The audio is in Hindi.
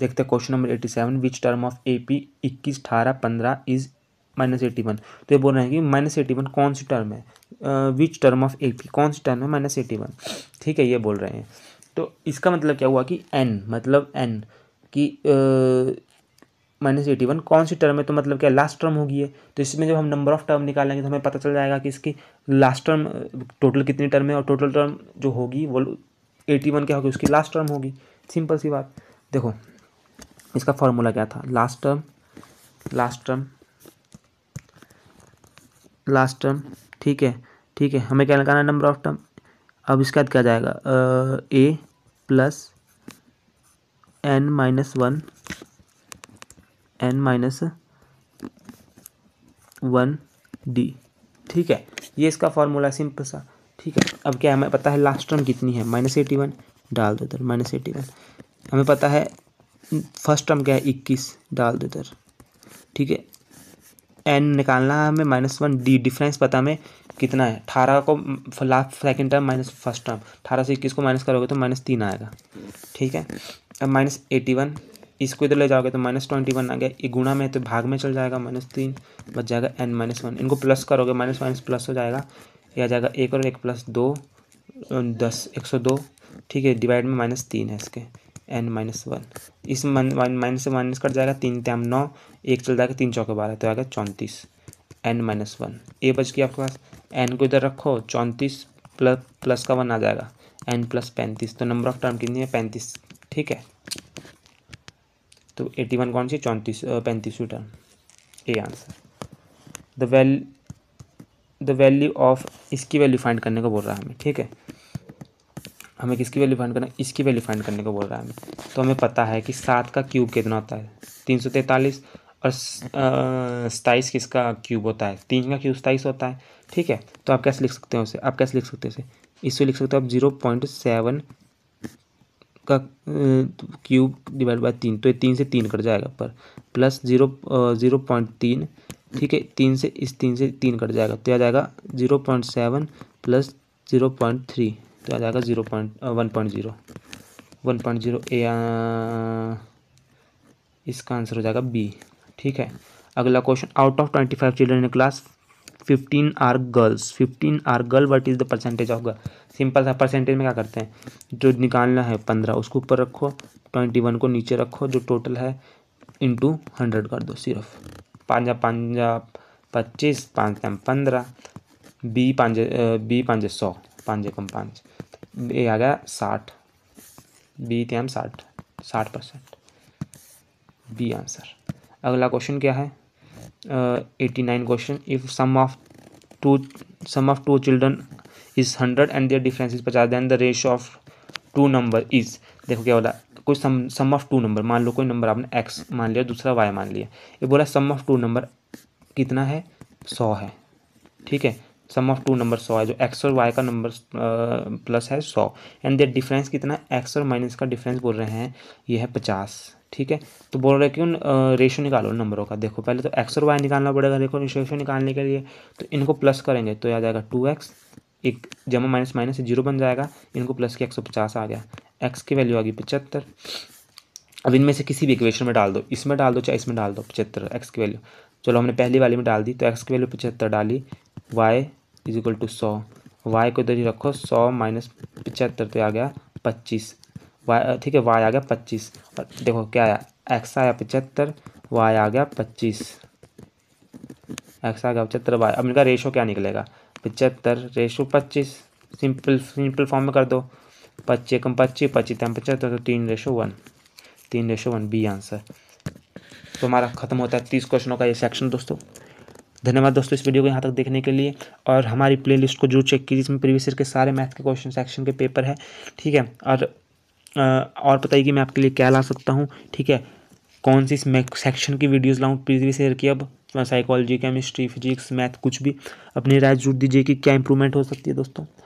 देखते हैं question number 87, which term of A P 21, 18, 15 is -81। तो ये बोल रहे हैं कि -81 कौन सी टर्म है, which term of A P कौन सी टर्म है -81। ठीक है, ये बोल रहे हैं। तो इसका मतलब क्या हुआ कि एन मतलब एन की -81 कौन सी टर्म है, तो मतलब क्या लास्ट टर्म होगी है। तो इसमें जब हम नंबर ऑफ टर्म निकालेंगे तो हमें पता चल जाएगा कि इसकी लास्ट टर्म टोटल कितनी टर्म है, और टोटल टर्म जो होगी वो 81 क्या होगी, उसकी लास्ट टर्म होगी। सिंपल सी बात। देखो इसका फॉर्मूला क्या था, लास्ट टर्म ठीक है। ठीक है, हमें क्या लगाना है, नंबर ऑफ टर्म। अब इसके बाद क्या जाएगा, A plus n minus one D. ठीक है, ये इसका फॉर्मूला सिंपल सा। ठीक है, अब क्या हमें पता है लास्ट टर्म कितनी है, -81 डाल दो इधर, -81। हमें पता है फर्स्ट टर्म क्या है, 21 डाल दो इधर। ठीक है, एन निकालना है हमें -1 डी। डिफरेंस पता हमें कितना है, 18 को last second term minus first term, 18 से 21 को माइनस करोगे तो -3 आएगा। ठीक है, अब -81 इसको इधर ले जाओगे तो -21 आ गया। ये गुणा में तो भाग में चल जाएगा, -3 बच जाएगा n-1। इनको प्लस करोगे माइनस माइनस प्लस हो जाएगा, यह आ जाएगा 1 और 1 + 2 = 10, 102। ठीक है, डिवाइड में -3 है इसके, n-1। इस माइनस से माइनस कट जाएगा, 3 × 9 1 चल जाएगा, 3 × 4 = 12, तो आ गया 34 n-1। ये बच गया आपके पास, n को इधर रखो, 34 प्लस का 1 आ जाएगा, n + 35। तो नंबर ऑफ टर्म कितनी है, 35। ठीक है, तो 81 कौन सी, 35वीं term, A answer. The value of, इसकी वैल्यू फाइंड करने को बोल रहा है हमें। ठीक है, हमें किसकी वैल्यू फाइंड करना है, इसकी वैल्यू फाइंड करने को बोल रहा है हमें। तो हमें पता है कि 7 का क्यूब कितना होता है, 343, और 27 किसका क्यूब होता है, 3 का क्यूब 27 होता है। ठीक है, तो आप कैसे लिख सकते हो उसे, आप कैसे लिख सकते हो इसे, इससे लिख सकते हो आप 0.7 का क्यूब / 3, तो 3 से 3 कट जाएगा, पर प्लस 0.3। ठीक है, 3 से 3 कट जाएगा, तो आ जाएगा 0.7 प्लस 0.3, तो आ जाएगा 1.0। इसका आंसर हो जाएगा बी। ठीक है, अगला question, out of 25 children in class 15 are girls, 15 are girl, what is the percentage of girl. Simple सा, परसेंटेज में क्या करते हैं, जो निकालना है 15 उसको ऊपर रखो, 21 को नीचे रखो, जो टोटल है × 100 कर दो सिर्फ। 5×5 = 25, 5×3 = 15, बी 5 100, 5×5 = 5, ये आ गया 60, बी 3 60, 60% बी आंसर। अगला क्वेश्चन क्या है, 89 question, if sum of two children is 100 and there difference is 50 then the ratio of two number is. देखो क्या बोला, कोई सम ऑफ टू नंबर, मान लो कोई नंबर आपने x मान लिया, दूसरा y मान लिया, ये बोला सम ऑफ टू नंबर कितना है, 100 है। ठीक है, सम ऑफ टू नंबर 100 है, जो x और y का नंबर प्लस है 100, एंड देयर डिफरेंस कितना, x और माइनस का डिफरेंस बोल रहे हैं ये है 50। ठीक है, तो बोल रहे क्यों, रेशो निकालो नंबरों का। देखो पहले तो x और y निकालना पड़ेगा, देखो रेशो निकालने के लिए तो इनको प्लस करेंगे, तो आ जाएगा 2x, एक जमा माइनस 0 बन जाएगा, इनको प्लस किया 150 आ गया, x की वैल्यू आ गई 75। अब इनमें से किसी भी इक्वेशन में डाल दो, इसमें डाल दो चाहे इसमें डाल दो, 75 x की वैल्यू। चलो हमने पहली वाली में डाल दी, तो x की वैल्यू 75 डाली, y = 100, y को इधर ही रखो, 100 - 75, तो आ गया 25 वाई। ठीक है, वाई आ गया 25, और देखो क्या आया, एक्स आया 75, वाई आ गया 25, एक्स आ गया 75 वाई। अब इनका रेशो क्या निकलेगा, 75 रेशो 25, सिंपल फॉर्म में कर दो, 25 × 25 = 75, तो 3:1, 3:1 बी आंसर। तो हमारा ख़त्म होता है 30 क्वेश्चनों का ये सेक्शन दोस्तों। धन्यवाद दोस्तों इस वीडियो को यहाँ तक देखने के लिए, और हमारी प्लेलिस्ट को जरूर चेक कीजिए, इसमें प्रीवियस ईयर के सारे मैथ के क्वेश्चन सेक्शन के पेपर है। ठीक है, और बताइए कि मैं आपके लिए क्या ला सकता हूँ। ठीक है, कौन सी सेक्शन की वीडियोस लाऊँ प्रीवियस ईयर की, अब साइकोलॉजी, केमिस्ट्री, फिजिक्स, मैथ, कुछ भी अपनी राय जरूर दीजिए कि क्या इंप्रूवमेंट हो सकती है दोस्तों।